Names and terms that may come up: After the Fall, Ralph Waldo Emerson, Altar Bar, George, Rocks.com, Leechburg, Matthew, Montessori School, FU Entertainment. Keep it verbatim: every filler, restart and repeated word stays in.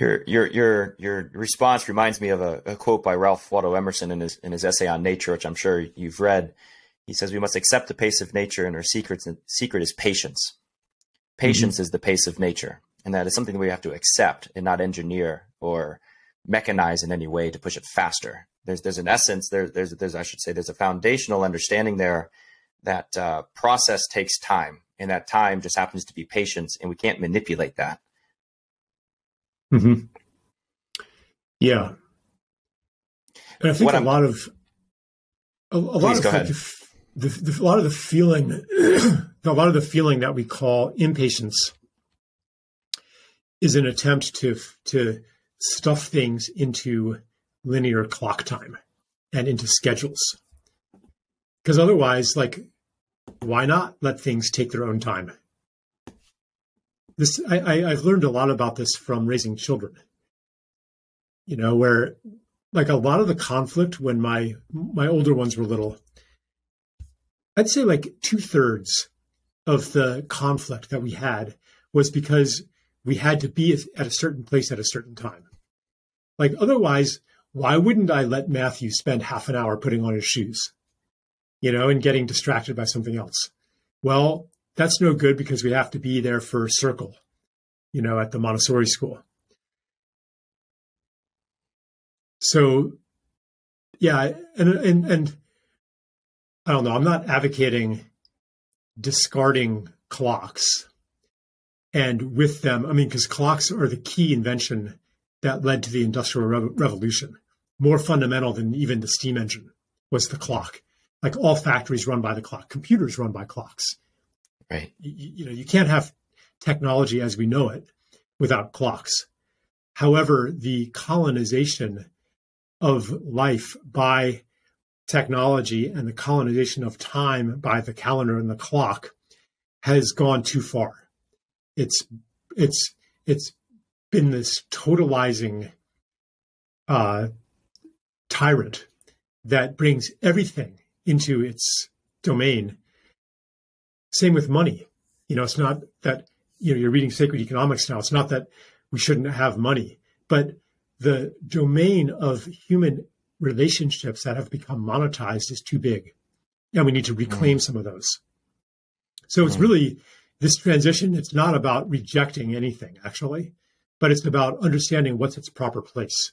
Your your your your response reminds me of a, a quote by Ralph Waldo Emerson in his in his essay on nature, which I'm sure you've read. He says, "We must accept the pace of nature, and her secret secret is patience. Patience mm-hmm. is the pace of nature, and that is something that we have to accept and not engineer or mechanize in any way to push it faster. There's there's an essence there there's there's I should say there's a foundational understanding there that uh, process takes time, and that time just happens to be patience, and we can't manipulate that." Mm-hmm. Yeah. And I think a lot of, a, a lot of like the, the, the, a lot of the feeling, that, a lot of the feeling that we call impatience is an attempt to, to stuff things into linear clock time and into schedules. Because otherwise, like, why not let things take their own time? This, I, I've learned a lot about this from raising children, you know, where like a lot of the conflict when my, my older ones were little, I'd say like two thirds of the conflict that we had was because we had to be at a certain place at a certain time. Like, otherwise, why wouldn't I let Matthew spend half an hour putting on his shoes, you know, and getting distracted by something else? Well, that's no good because we have to be there for circle, you know, at the Montessori school. So, yeah, and, and, and I don't know, I'm not advocating discarding clocks. And with them, I mean, because clocks are the key invention that led to the Industrial Revo- Revolution. More fundamental than even the steam engine was the clock. Like, all factories run by the clock. Computers run by clocks. Right. You, you know, you can't have technology as we know it without clocks. However, the colonization of life by technology and the colonization of time by the calendar and the clock has gone too far. It's it's it's been this totalizing uh, tyrant that brings everything into its domain. Same with money. You know, it's not that, you know, you're reading Sacred Economics now. It's not that we shouldn't have money, but the domain of human relationships that have become monetized is too big. And we need to reclaim mm. some of those. So mm. it's really this transition. It's not about rejecting anything, actually, but it's about understanding what's its proper place.